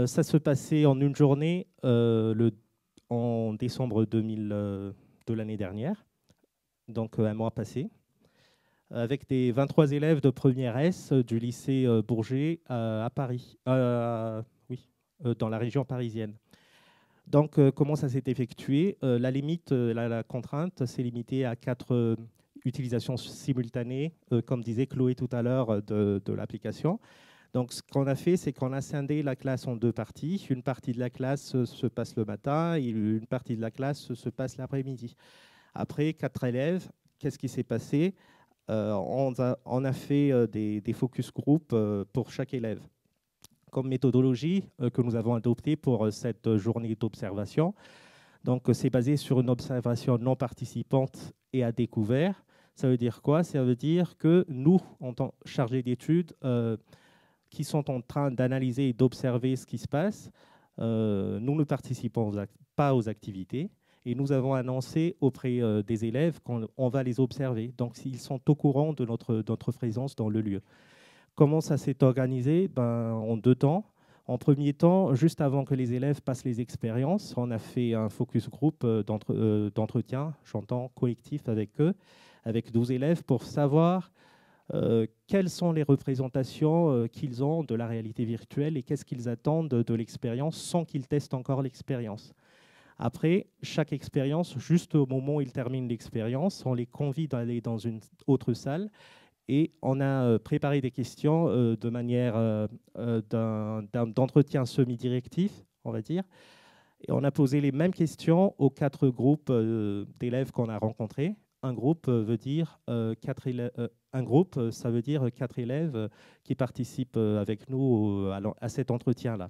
Ça se passait en une journée en décembre 2000 de l'année dernière, donc un mois passé, avec des 23 élèves de première S du lycée Bourget à Paris, dans la région parisienne. Donc, comment ça s'est effectué? La contrainte s'est limitée à 4 utilisations simultanées, comme disait Chloé tout à l'heure, de l'application. Donc, ce qu'on a fait, c'est qu'on a scindé la classe en deux parties. Une partie de la classe se passe le matin et une partie de la classe se passe l'après-midi. Après 4 élèves, qu'est-ce qui s'est passé? On a fait des focus group pour chaque élève. Comme méthodologie que nous avons adoptée pour cette journée d'observation, donc c'est basé sur une observation non participante et à découvert. Ça veut dire quoi? Ça veut dire que nous, en tant que chargés d'études, qui sont en train d'analyser et d'observer ce qui se passe, nous ne participons pas aux activités. Et nous avons annoncé auprès des élèves qu'on va les observer. Donc, ils sont au courant de notre présence dans le lieu. Comment ça s'est organisé? En deux temps. En premier temps, juste avant que les élèves passent les expériences, on a fait un focus group d'entretien, j'entends collectif avec eux, avec 12 élèves, pour savoir quelles sont les représentations qu'ils ont de la réalité virtuelle et qu'est-ce qu'ils attendent de l'expérience sans qu'ils testent encore l'expérience. Après, chaque expérience, juste au moment où ils terminent l'expérience, on les convie d'aller dans une autre salle et on a préparé des questions de manière d'entretien semi-directif, on va dire. Et on a posé les mêmes questions aux 4 groupes d'élèves qu'on a rencontrés. Un groupe veut dire 4 élèves, ça veut dire 4 élèves qui participent avec nous à cet entretien-là.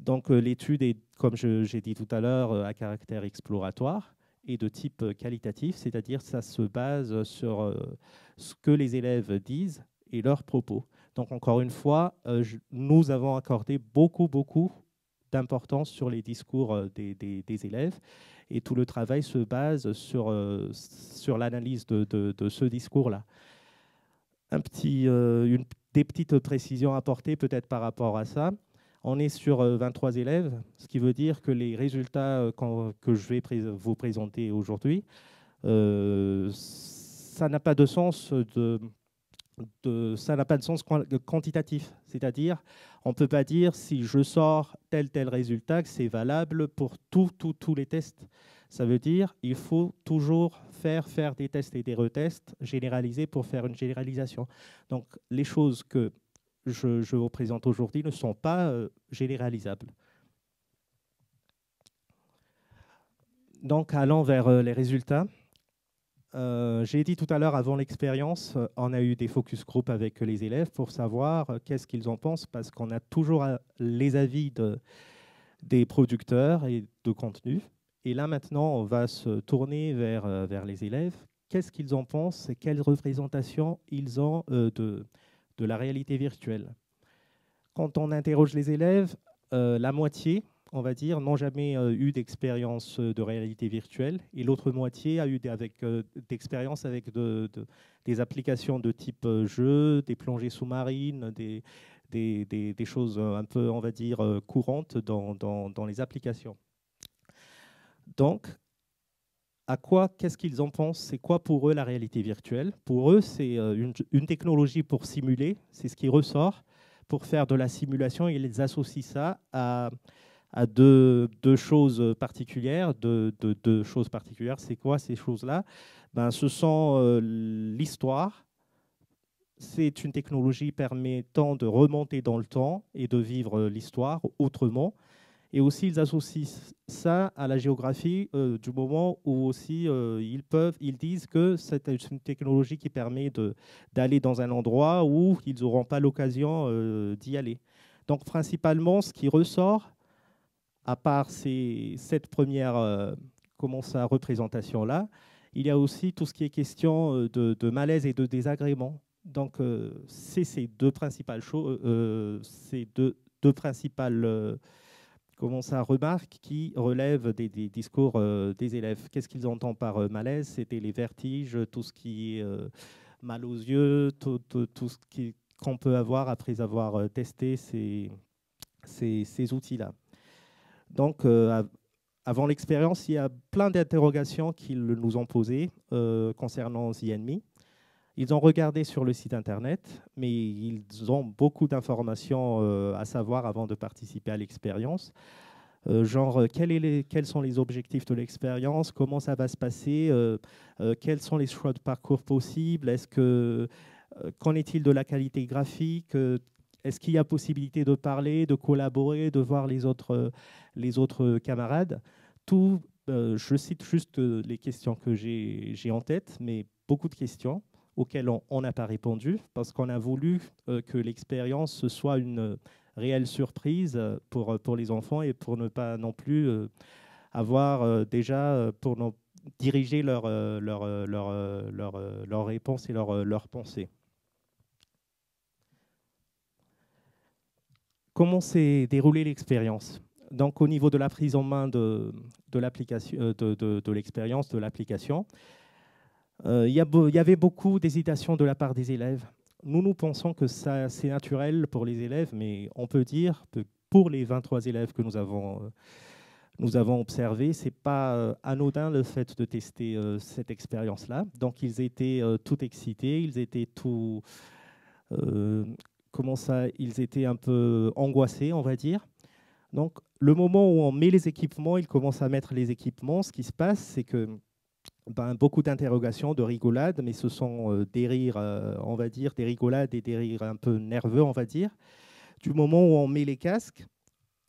Donc l'étude est, comme j'ai dit tout à l'heure, à caractère exploratoire et de type qualitatif, c'est-à-dire ça se base sur ce que les élèves disent et leurs propos. Donc encore une fois, nous avons accordé beaucoup d'importance sur les discours des élèves et tout le travail se base sur, sur l'analyse de ce discours-là. Des petites précisions apportées peut-être par rapport à ça. On est sur 23 élèves, ce qui veut dire que les résultats que je vais vous présenter aujourd'hui, ça n'a pas de sens quantitatif. C'est-à-dire, on ne peut pas dire si je sors tel résultat que c'est valable pour tous les tests. Ça veut dire qu'il faut toujours faire des tests et des retests généralisés pour faire une généralisation. Donc, les choses que je vous présente aujourd'hui ne sont pas généralisables. Donc, allant vers les résultats, j'ai dit tout à l'heure, avant l'expérience, on a eu des focus group avec les élèves pour savoir qu'est-ce qu'ils en pensent, parce qu'on a toujours les avis des producteurs et de contenu. Et là, maintenant, on va se tourner vers les élèves. Qu'est-ce qu'ils en pensent et quelles représentations ils ont de la réalité virtuelle. Quand on interroge les élèves, la moitié, on va dire, n'ont jamais eu d'expérience de réalité virtuelle et l'autre moitié a eu d'expérience avec des applications de type jeu, des plongées sous-marines, des choses un peu, on va dire, courantes dans les applications. Donc, qu'est-ce qu'ils en pensent? C'est quoi pour eux la réalité virtuelle? Pour eux, c'est une technologie pour simuler, c'est ce qui ressort, pour faire de la simulation. Ils associent ça à deux choses particulières. Deux choses particulières, c'est quoi ces choses-là? Ce sont l'histoire. C'est une technologie permettant de remonter dans le temps et de vivre l'histoire autrement. Et aussi, ils associent ça à la géographie du moment où aussi ils disent que c'est une technologie qui permet d'aller dans un endroit où ils n'auront pas l'occasion d'y aller. Donc, principalement, ce qui ressort, à part cette première représentation-là, il y a aussi tout ce qui est question de malaise et de désagrément. Donc, c'est ces deux principales choses, remarque qui relève des discours des élèves. Qu'est-ce qu'ils entendent par malaise? C'était les vertiges, tout ce qui est mal aux yeux, tout ce qu'on peut avoir après avoir testé ces outils-là. Donc, avant l'expérience, il y a plein d'interrogations qu'ils nous ont posées concernant The Enemy. Ils ont regardé sur le site internet, mais ils ont beaucoup d'informations à savoir avant de participer à l'expérience. Genre, quels sont les objectifs de l'expérience? Comment ça va se passer? Quels sont les choix de parcours possibles? Qu'en est-il de la qualité graphique? Est-ce qu'il y a possibilité de parler, de collaborer, de voir les autres camarades? Je cite juste les questions que j'ai en tête, mais beaucoup de questions auxquels on n'a pas répondu, parce qu'on a voulu que l'expérience soit une réelle surprise pour les enfants et pour ne pas non plus avoir déjà, pour diriger leur réponse et leur pensée. Comment s'est déroulée l'expérience? Donc, au niveau de la prise en main de l'expérience, de l'application, il y avait beaucoup d'hésitation de la part des élèves. Nous pensons que ça, c'est naturel pour les élèves, mais on peut dire pour les 23 élèves que nous avons observés. Ce n'est pas anodin le fait de tester cette expérience-là. Donc ils étaient tout excités, ils étaient tout... ils étaient un peu angoissés, on va dire. Donc le moment où on met les équipements, ils commencent à mettre les équipements. Ce qui se passe, c'est que beaucoup d'interrogations, de rigolades, mais ce sont des rires, on va dire, des rigolades et des rires un peu nerveux, on va dire. Du moment où on met les casques,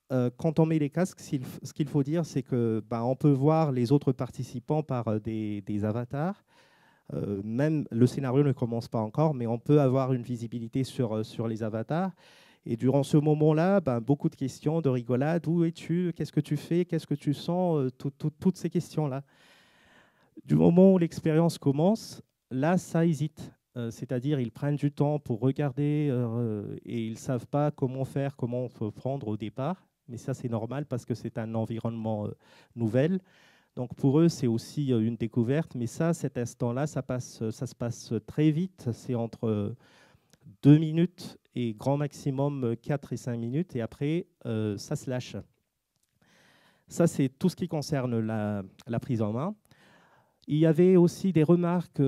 quand on met les casques, ce qu'il faut dire, c'est que on peut voir les autres participants par des avatars. Même le scénario ne commence pas encore, mais on peut avoir une visibilité sur les avatars. Et durant ce moment-là, beaucoup de questions, de rigolades. Où es-tu? Qu'est-ce que tu fais? Qu'est-ce que tu sens? Toutes ces questions-là. Du moment où l'expérience commence, là, ça hésite. C'est-à-dire ils prennent du temps pour regarder et ils ne savent pas comment faire, comment on peut prendre au départ. Mais ça, c'est normal parce que c'est un environnement nouvel. Donc pour eux, c'est aussi une découverte. Mais ça, cet instant-là, ça se passe très vite. C'est entre 2 minutes et grand maximum 4 et 5 minutes, et après, ça se lâche. Ça, c'est tout ce qui concerne la prise en main. Il y avait aussi des remarques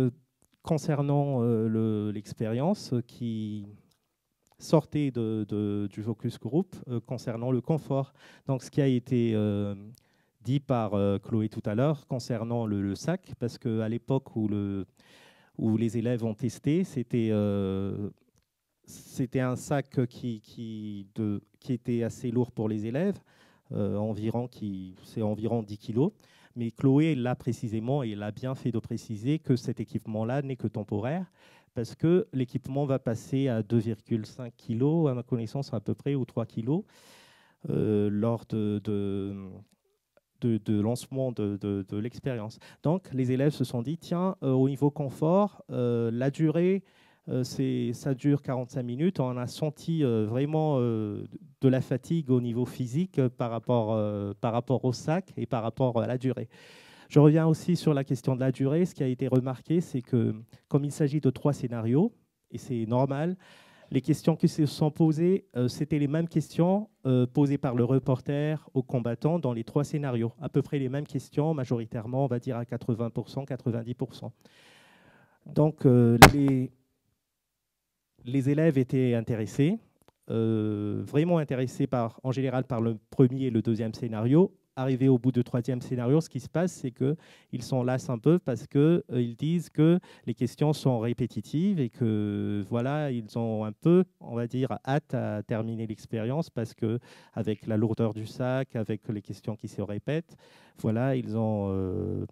concernant l'expérience qui sortait du focus group concernant le confort. Donc, ce qui a été dit par Chloé tout à l'heure concernant le sac, parce qu'à l'époque où les élèves ont testé, c'était... C'était un sac qui était assez lourd pour les élèves, c'est environ 10 kilos. Mais Chloé l'a précisément, et elle a bien fait de préciser que cet équipement-là n'est que temporaire, parce que l'équipement va passer à 2,5 kilos, à ma connaissance à peu près, ou 3 kilos, lors de lancement de l'expérience. Donc les élèves se sont dit, tiens, au niveau confort, la durée... ça dure 45 minutes. On a senti vraiment de la fatigue au niveau physique par rapport au sac et par rapport à la durée. Je reviens aussi sur la question de la durée. Ce qui a été remarqué, c'est que comme il s'agit de 3 scénarios, et c'est normal, les questions qui se sont posées, c'était les mêmes questions posées par le reporter aux combattants dans les 3 scénarios. À peu près les mêmes questions, majoritairement, on va dire à 80%, 90%. Donc, les élèves étaient intéressés, vraiment intéressés en général par le premier et le deuxième scénario. Arrivés au bout du troisième scénario, ce qui se passe, c'est qu'ils s'en lassent un peu parce qu'ils disent que les questions sont répétitives et que voilà, ils ont un peu, on va dire, hâte à terminer l'expérience parce qu'avec la lourdeur du sac, avec les questions qui se répètent, voilà, ils ont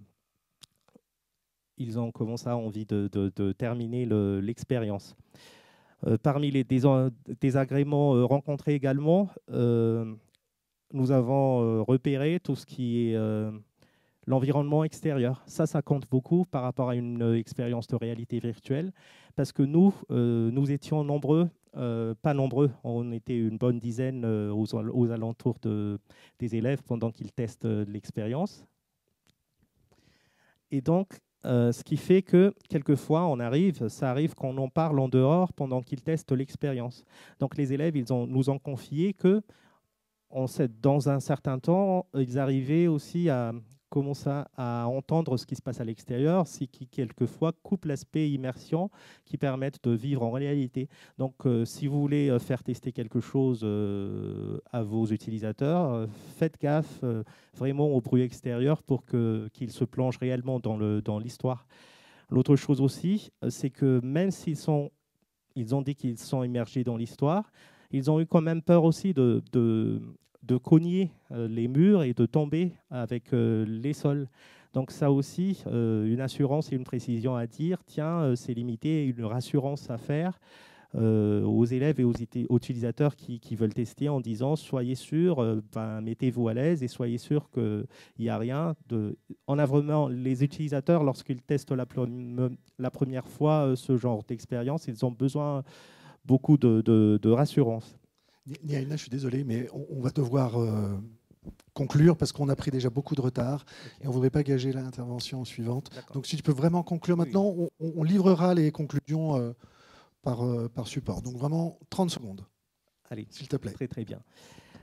commencé à avoir envie de terminer l'expérience. Parmi les désagréments rencontrés également, nous avons repéré tout ce qui est l'environnement extérieur. Ça compte beaucoup par rapport à une expérience de réalité virtuelle, parce que nous étions nombreux, pas nombreux, on était une bonne dizaine aux alentours des élèves pendant qu'ils testent l'expérience. Et donc, ce qui fait que, quelquefois, ça arrive qu'on en parle en dehors pendant qu'ils testent l'expérience. Donc, les élèves, nous ont confié que, dans un certain temps, ils arrivaient aussi à entendre ce qui se passe à l'extérieur, ce qui, quelquefois, coupe l'aspect immersion qui permettent de vivre en réalité. Donc, si vous voulez faire tester quelque chose à vos utilisateurs, faites gaffe vraiment au bruit extérieur pour qu'ils se plongent réellement dans l'histoire. L'autre chose aussi, c'est que même ils ont dit qu'ils sont immergés dans l'histoire, ils ont eu quand même peur aussi de cogner les murs et de tomber avec les sols. Donc ça aussi, une assurance et une précision à dire, tiens, c'est limité, une rassurance à faire aux élèves et aux utilisateurs qui veulent tester en disant, soyez sûrs, mettez-vous à l'aise et soyez sûrs qu'il n'y a rien. On a vraiment les utilisateurs, lorsqu'ils testent la première fois ce genre d'expérience, ils ont besoin beaucoup de rassurance. Ny Aina, je suis désolé, mais on va devoir conclure parce qu'on a pris déjà beaucoup de retard et on ne voudrait pas gager l'intervention suivante. Donc si tu peux vraiment conclure maintenant, oui. On livrera les conclusions par support. Donc vraiment 30 secondes, s'il te plaît. Très bien.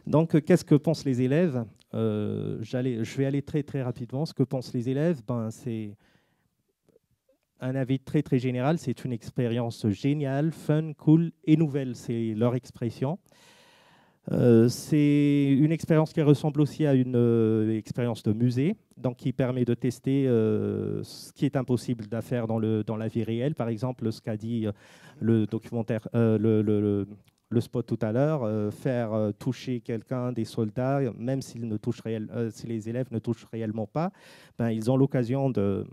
Donc, qu'est-ce que pensent les élèves? Je vais aller très rapidement. Ce que pensent les élèves, c'est un avis très général. C'est une expérience géniale, fun, cool et nouvelle. C'est leur expression. C'est une expérience qui ressemble aussi à une expérience de musée, donc qui permet de tester ce qui est impossible à faire dans la vie réelle. Par exemple, ce qu'a dit le documentaire, le spot tout à l'heure, faire toucher quelqu'un, des soldats, même si les élèves ne touchent réellement pas, ils ont l'occasion de...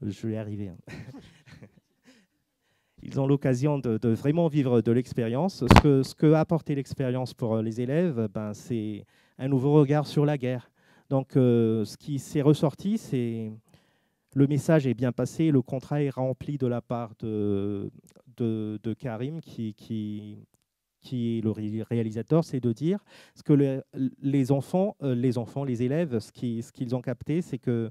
Je vais y arriver. Ils ont l'occasion de vraiment vivre de l'expérience. Ce que a apporté l'expérience pour les élèves, c'est un nouveau regard sur la guerre. Donc, ce qui s'est ressorti, c'est le message est bien passé, le contrat est rempli de la part de Karim, qui est le réalisateur, c'est de dire ce que les élèves, ce qu'ils ont capté, c'est que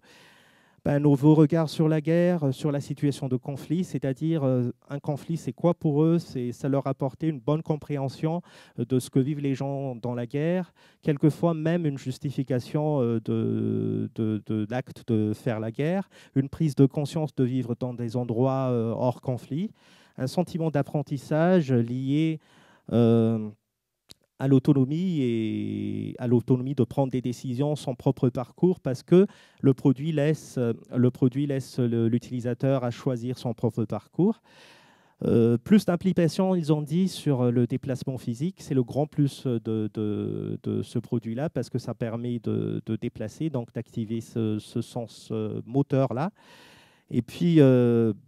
un nouveau regard sur la guerre, sur la situation de conflit, c'est-à-dire un conflit, c'est quoi pour eux? Ça leur apportait une bonne compréhension de ce que vivent les gens dans la guerre, quelquefois même une justification de l'acte de faire la guerre, une prise de conscience de vivre dans des endroits hors conflit, un sentiment d'apprentissage lié à l'autonomie et à l'autonomie de prendre des décisions, son propre parcours, parce que le produit laisse l'utilisateur à choisir son propre parcours. Plus d'implication, ils ont dit, sur le déplacement physique. C'est le grand plus de ce produit-là, parce que ça permet de déplacer, donc d'activer ce sens moteur-là. Et puis,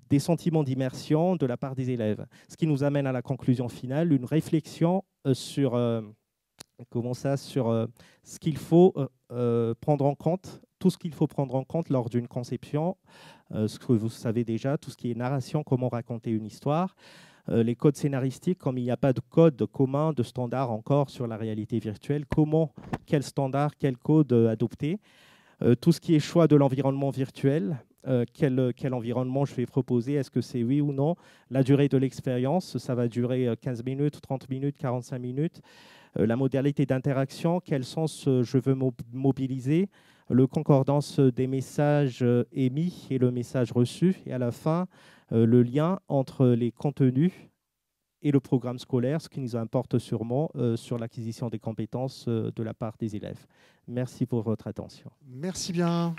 des sentiments d'immersion de la part des élèves. Ce qui nous amène à la conclusion finale, une réflexion sur, ce qu'il faut prendre en compte, tout ce qu'il faut prendre en compte lors d'une conception, ce que vous savez déjà, tout ce qui est narration, comment raconter une histoire, les codes scénaristiques, comme il n'y a pas de code commun, de standard encore sur la réalité virtuelle, quel standard, quel code adopter, tout ce qui est choix de l'environnement virtuel, quel environnement je vais proposer, est-ce que c'est oui ou non, la durée de l'expérience, ça va durer 15 minutes, 30 minutes, 45 minutes, la modalité d'interaction, quel sens je veux mobiliser, le concordance des messages émis et le message reçu, et à la fin, le lien entre les contenus et le programme scolaire, ce qui nous importe sûrement sur l'acquisition des compétences de la part des élèves. Merci pour votre attention. Merci bien.